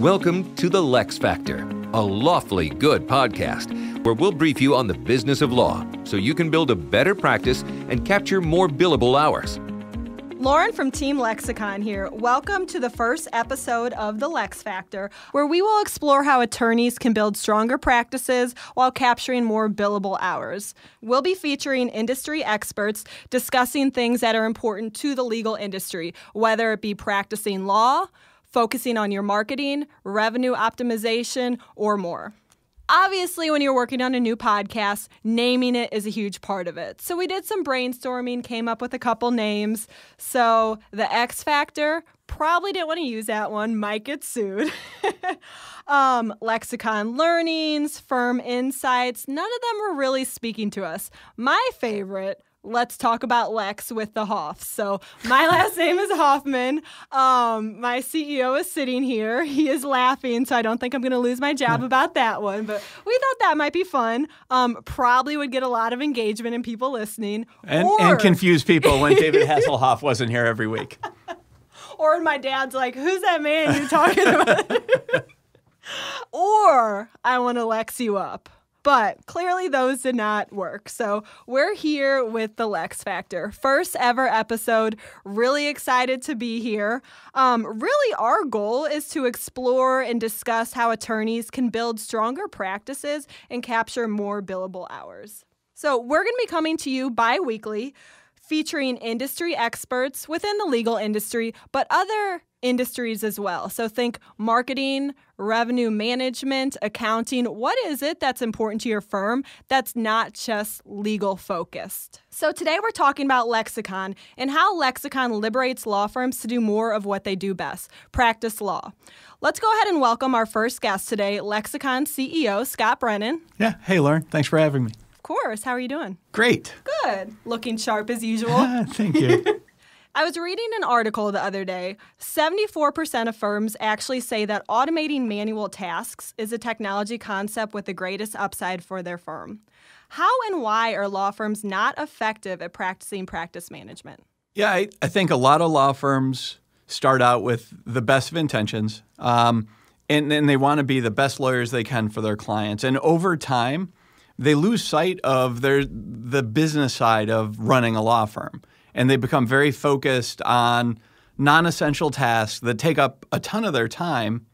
Welcome to The Lex Factor, a lawfully good podcast where we'll brief you on the business of law so you can build a better practice and capture more billable hours. Lauren from Team Lexicon here. Welcome to the first episode of The Lex Factor, where we will explore how attorneys can build stronger practices while capturing more billable hours. We'll be featuring industry experts discussing things that are important to the legal industry, whether it be practicing law, focusing on your marketing, revenue optimization, or more. Obviously, when you're working on a new podcast, naming it is a huge part of it. So we did some brainstorming, came up with a couple names. So the X Factor, probably didn't want to use that one, might get sued. Lexicon Learnings, Firm Insights, none of them were really speaking to us. My favorite, Let's Talk About Lex with the Hoff. So my last name is Hoffman. My CEO is sitting here. He is laughing, so I don't think I'm going to lose my job about that one. But we thought that might be fun. Probably would get a lot of engagement and people listening. And confuse people when David Hasselhoff wasn't here every week. Or my dad's like, who's that man you're talking about? Or I want to Lex you up. But clearly those did not work. So we're here with the Lex Factor. First ever episode. Really excited to be here. Really our goal is to explore and discuss how attorneys can build stronger practices and capture more billable hours. So we're going to be coming to you bi-weekly, featuring industry experts within the legal industry, but other industries as well. So think marketing, revenue management, accounting. What is it that's important to your firm that's not just legal focused? So today we're talking about Lexicon and how Lexicon liberates law firms to do more of what they do best, practice law. Let's go ahead and welcome our first guest today, Lexicon CEO, Scott Brennan. Yeah. Hey, Lauren. Thanks for having me. Of course. How are you doing? Great. Good. Looking sharp as usual. Thank you. I was reading an article the other day. 74% of firms actually say that automating manual tasks is a technology concept with the greatest upside for their firm. How and why are law firms not effective at practicing practice management? Yeah, I think a lot of law firms start out with the best of intentions, and they want to be the best lawyers they can for their clients. And over time, they lose sight of the business side of running a law firm. And they become very focused on non-essential tasks that take up a ton of their time,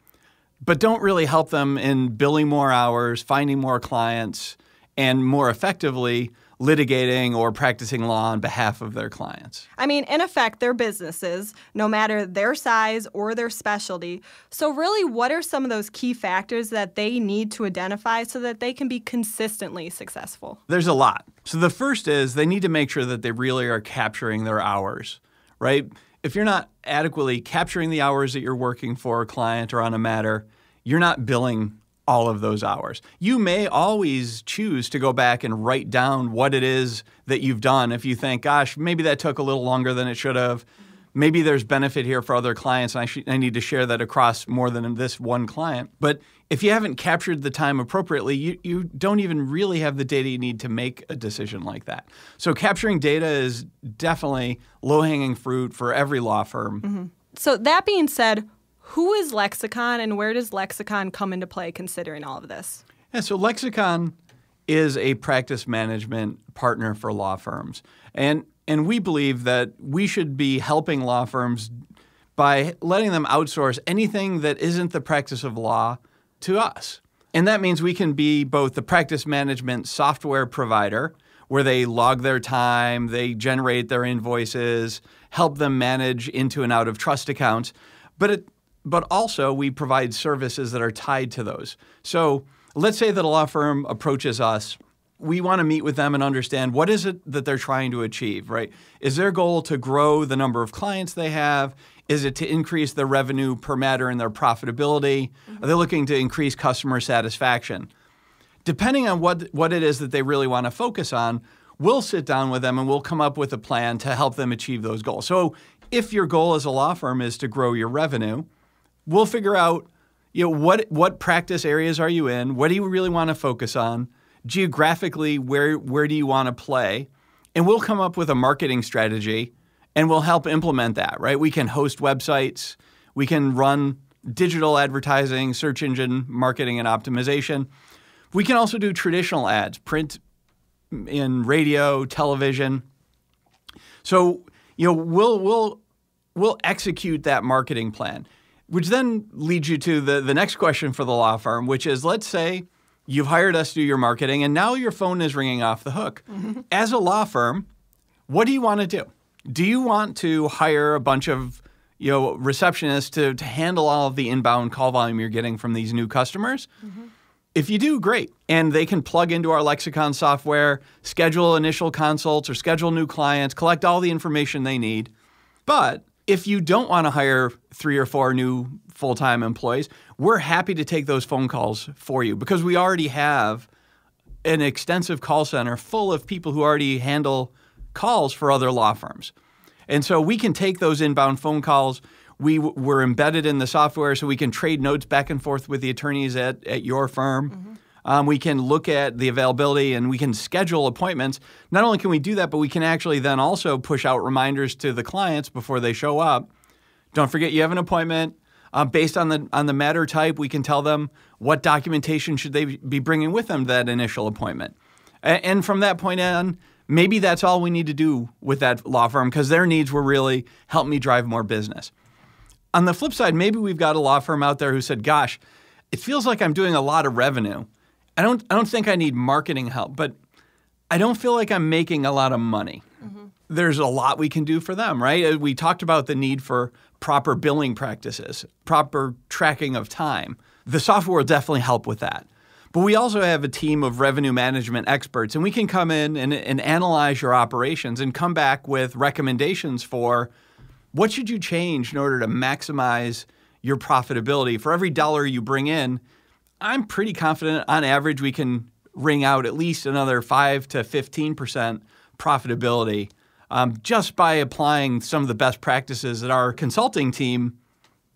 but don't really help them in billing more hours, finding more clients, and more effectively litigating or practicing law on behalf of their clients. I mean, in effect, they're businesses, no matter their size or their specialty. So really, what are some of those key factors that they need to identify so that they can be consistently successful? There's a lot. So the first is they need to make sure that they really are capturing their hours, right? If you're not adequately capturing the hours that you're working for a client or on a matter, you're not billing all of those hours. You may always choose to go back and write down what it is that you've done if you think, gosh, maybe that took a little longer than it should have. Maybe there's benefit here for other clients, and I need to share that across more than this one client. But if you haven't captured the time appropriately, you don't even really have the data you need to make a decision like that. So capturing data is definitely low-hanging fruit for every law firm. Mm-hmm. So that being said, who is Lexicon, and where does Lexicon come into play considering all of this? Yeah, so Lexicon is a practice management partner for law firms. And we believe that we should be helping law firms by letting them outsource anything that isn't the practice of law to us. And that means we can be both the practice management software provider, where they log their time, they generate their invoices, help them manage into and out of trust accounts, but also we provide services that are tied to those. So let's say that a law firm approaches us. We want to meet with them and understand what is it that they're trying to achieve, right? Is their goal to grow the number of clients they have? Is it to increase their revenue per matter and their profitability? Mm-hmm. Are they looking to increase customer satisfaction? Depending on what it is that they really want to focus on, we'll sit down with them and we'll come up with a plan to help them achieve those goals. So if your goal as a law firm is to grow your revenue, we'll figure out, you know, what practice areas are you in? What do you really want to focus on? Geographically, where do you want to play? And we'll come up with a marketing strategy and we'll help implement that, right? We can host websites. We can run digital advertising, search engine marketing and optimization. We can also do traditional ads, print in radio, television. So, you know, we'll execute that marketing plan, which then leads you to the next question for the law firm, which is, let's say you've hired us to do your marketing and now your phone is ringing off the hook. Mm-hmm. As a law firm, what do you want to do? Do you want to hire a bunch of, you know, receptionists to handle all of the inbound call volume you're getting from these new customers? Mm-hmm. If you do, great. And they can plug into our Lexicon software, schedule initial consults or schedule new clients, collect all the information they need. But if you don't want to hire 3 or 4 new full-time employees, we're happy to take those phone calls for you because we already have an extensive call center full of people who already handle calls for other law firms. And so we can take those inbound phone calls. We're embedded in the software, so we can trade notes back and forth with the attorneys at your firm. Mm-hmm. We can look at the availability and we can schedule appointments. Not only can we do that, but we can actually then also push out reminders to the clients before they show up. Don't forget you have an appointment. Based on the matter type, we can tell them what documentation should they be bringing with them to that initial appointment. And from that point on, maybe that's all we need to do with that law firm because their needs were really help me drive more business. On the flip side, maybe we've got a law firm out there who said, gosh, it feels like I'm doing a lot of revenue. I don't think I need marketing help, but I don't feel like I'm making a lot of money. Mm-hmm. There's a lot we can do for them, right? We talked about the need for proper billing practices, proper tracking of time. The software will definitely help with that. But we also have a team of revenue management experts, and we can come in and analyze your operations and come back with recommendations for what should you change in order to maximize your profitability? For every dollar you bring in, I'm pretty confident on average we can wring out at least another 5 to 15% profitability just by applying some of the best practices that our consulting team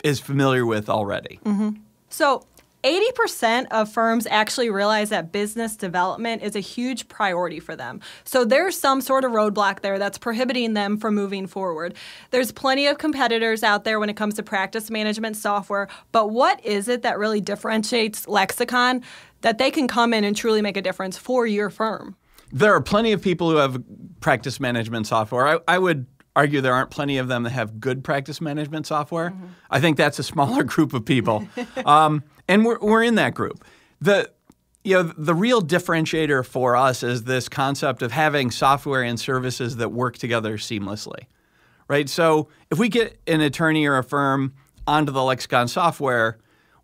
is familiar with already. Mm-hmm. So 80% of firms actually realize that business development is a huge priority for them. So there's some sort of roadblock there that's prohibiting them from moving forward. There's plenty of competitors out there when it comes to practice management software, but what is it that really differentiates Lexicon that they can come in and truly make a difference for your firm? There are plenty of people who have practice management software. I would argue there aren't plenty of them that have good practice management software. Mm-hmm. I think that's a smaller group of people. And we're in that group. The real differentiator for us is this concept of having software and services that work together seamlessly, right? So if we get an attorney or a firm onto the Lexicon software,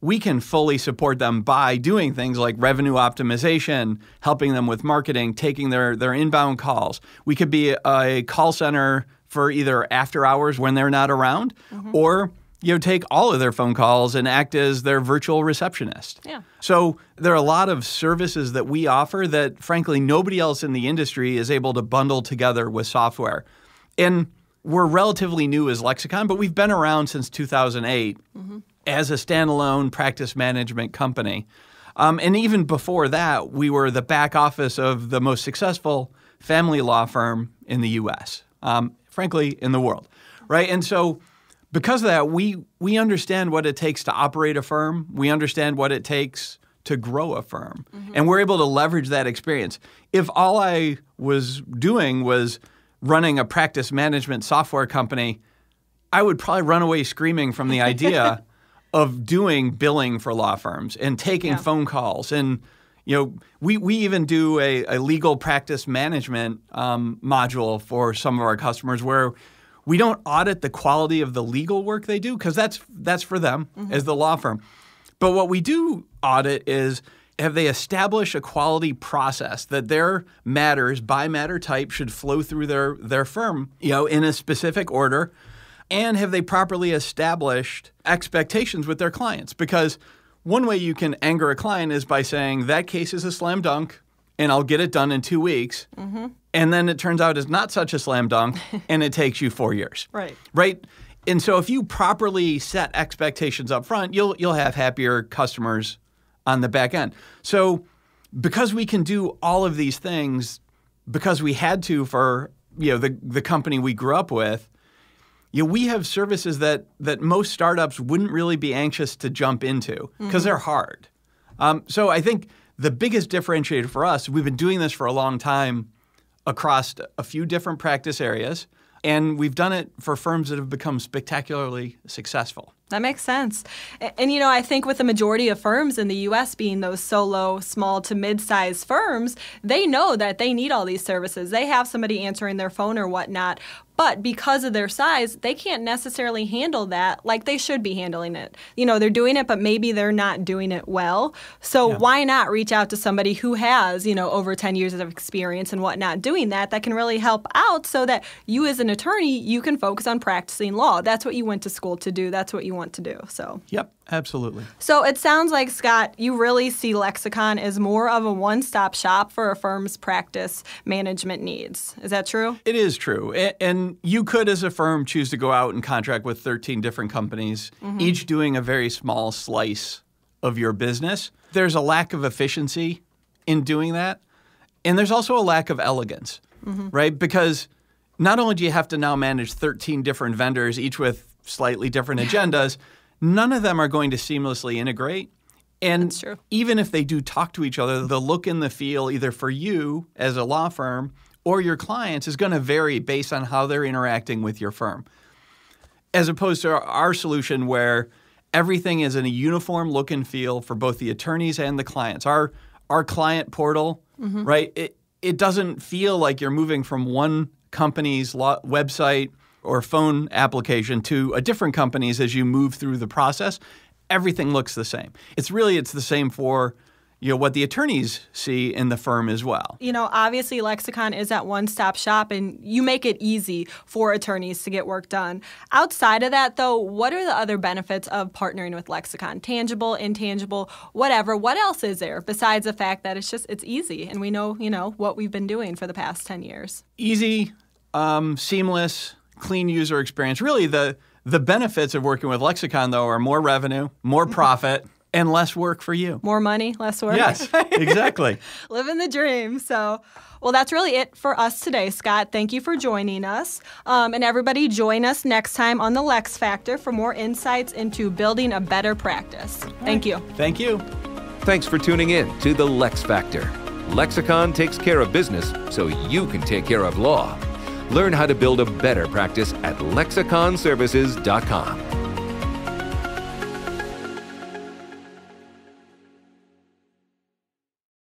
we can fully support them by doing things like revenue optimization, helping them with marketing, taking their inbound calls. We could be a call center for either after hours when they're not around, mm-hmm. or take all of their phone calls and act as their virtual receptionist. Yeah. So there are a lot of services that we offer that, frankly, nobody else in the industry is able to bundle together with software. And we're relatively new as Lexicon, but we've been around since 2008 mm-hmm. as a standalone practice management company. And even before that, we were the back office of the most successful family law firm in the U.S., frankly, in the world, right? And so because of that, we understand what it takes to operate a firm. We understand what it takes to grow a firm. Mm-hmm. And we're able to leverage that experience. If all I was doing was running a practice management software company, I would probably run away screaming from the idea of doing billing for law firms and taking phone calls. And we even do a legal practice management module for some of our customers where we don't audit the quality of the legal work they do because that's for them mm-hmm. as the law firm. But what we do audit is, have they established a quality process that their matters by matter type should flow through their firm, in a specific order? And have they properly established expectations with their clients? Because one way you can anger a client is by saying, that case is a slam dunk and I'll get it done in 2 weeks. Mm-hmm. And then it turns out it's not such a slam dunk, and it takes you 4 years. Right. Right? And so if you properly set expectations up front, you'll have happier customers on the back end. So because we can do all of these things, because we had to for the company we grew up with, you know, we have services that most startups wouldn't really be anxious to jump into because they're hard. So I think the biggest differentiator for us, we've been doing this for a long time across a few different practice areas, and we've done it for firms that have become spectacularly successful. That makes sense. And, you know, I think with the majority of firms in the U.S. being those solo, small to mid-sized firms, they know that they need all these services. They have somebody answering their phone or whatnot. But because of their size, they can't necessarily handle that like they should be handling it. You know, they're doing it, but maybe they're not doing it well. So why not reach out to somebody who has, you know, over 10 years of experience and whatnot doing that can really help out so that you as an attorney, you can focus on practicing law. That's what you went to school to do. That's what you want to do. So yep, absolutely. So it sounds like, Scott, you really see Lexicon as more of a one-stop shop for a firm's practice management needs. Is that true? It is true. And you could, as a firm, choose to go out and contract with 13 different companies, each doing a very small slice of your business. There's a lack of efficiency in doing that. And there's also a lack of elegance, right? Because not only do you have to now manage 13 different vendors, each with slightly different agendas, none of them are going to seamlessly integrate. And even if they do talk to each other, the look and the feel either for you as a law firm or your clients is going to vary based on how they're interacting with your firm. As opposed to our solution where everything is in a uniform look and feel for both the attorneys and the clients. Our client portal, right, it doesn't feel like you're moving from one company's website or phone application to a different company's as you move through the process. Everything looks the same. It's the same for, you know, what the attorneys see in the firm as well. You know, obviously Lexicon is that one-stop shop, and you make it easy for attorneys to get work done. Outside of that, though, what are the other benefits of partnering with Lexicon? Tangible, intangible, whatever. What else is there besides the fact that it's easy, and we know, you know, what we've been doing for the past 10 years? Easy, seamless, clean user experience. Really, the benefits of working with Lexicon, though, are more revenue, more profit, and less work for you. More money, less work. Yes, exactly. Living the dream. So, well, that's really it for us today, Scott. Thank you for joining us. And everybody, join us next time on The Lex Factor for more insights into building a better practice. Thank you. Thank you. Thanks for tuning in to The Lex Factor. Lexicon takes care of business so you can take care of law. Learn how to build a better practice at lexiconservices.com.